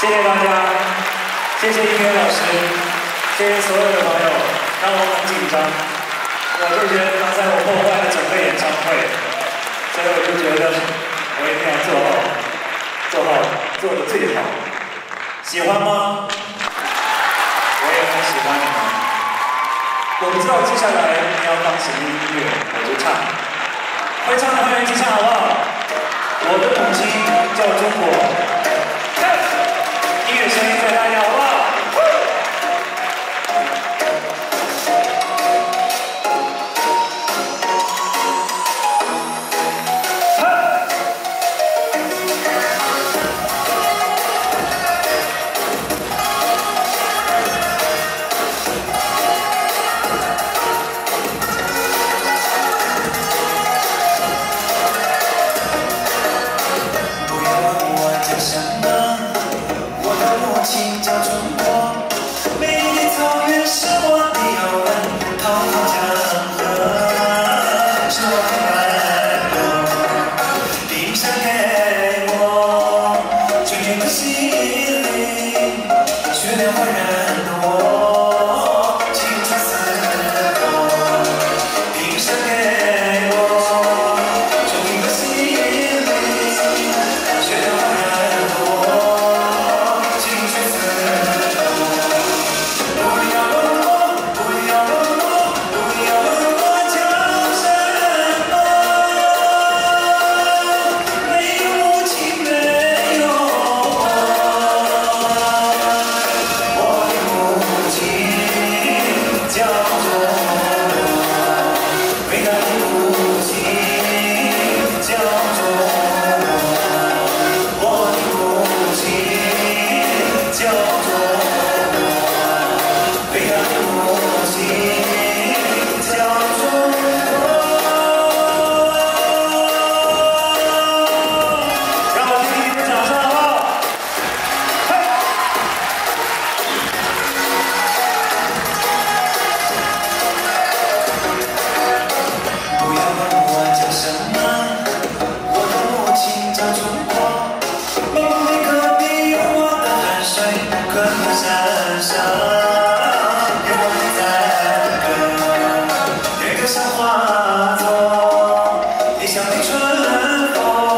谢谢大家，谢谢音乐老师，谢谢所有的朋友，让我很紧张。我就觉得刚才我破坏了整个演唱会，所以我就觉得我一定要做得最好。喜欢吗？我也很喜欢你们。我不知道接下来你要放什么音乐，我就唱。会唱的朋友一起唱好不好？我的母亲叫中国。 音乐声音再大一点，好不好？ 像你春风。